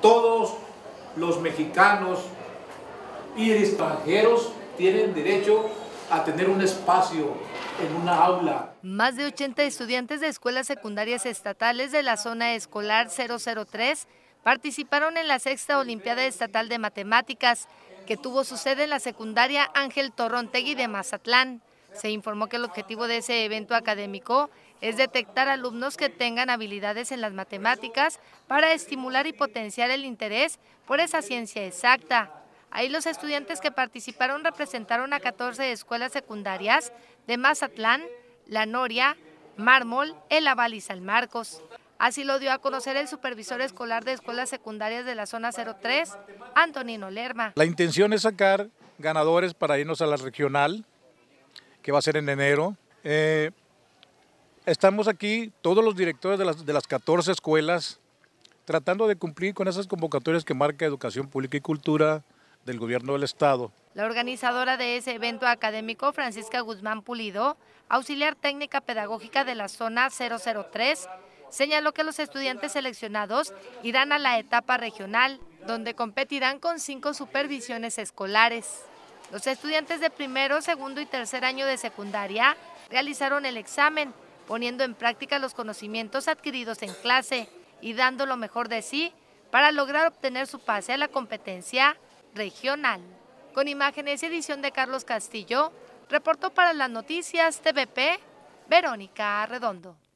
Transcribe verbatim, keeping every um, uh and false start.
Todos los mexicanos y extranjeros tienen derecho a tener un espacio en una aula. Más de ochenta estudiantes de escuelas secundarias estatales de la zona escolar cero cero tres participaron en la sexta Olimpiada Estatal de Matemáticas, que tuvo su sede en la secundaria Ángel Torrontegui de Mazatlán. Se informó que el objetivo de ese evento académico es detectar alumnos que tengan habilidades en las matemáticas para estimular y potenciar el interés por esa ciencia exacta. Ahí los estudiantes que participaron representaron a catorce escuelas secundarias de Mazatlán, La Noria, Mármol, El Habal y San Marcos. Así lo dio a conocer el supervisor escolar de escuelas secundarias de la zona cero tres, Antonino Lerma. La intención es sacar ganadores para irnos a la regional, que va a ser en enero. Eh, estamos aquí, todos los directores de las, de las catorce escuelas, tratando de cumplir con esas convocatorias que marca Educación Pública y Cultura del Gobierno del Estado. La organizadora de ese evento académico, Francisca Guzmán Pulido, auxiliar técnica pedagógica de la zona cero cero tres, señaló que los estudiantes seleccionados irán a la etapa regional, donde competirán con cinco supervisiones escolares. Los estudiantes de primero, segundo y tercer año de secundaria realizaron el examen, poniendo en práctica los conocimientos adquiridos en clase y dando lo mejor de sí para lograr obtener su pase a la competencia regional. Con imágenes y edición de Carlos Castillo, reportó para las Noticias T V P, Verónica Redondo.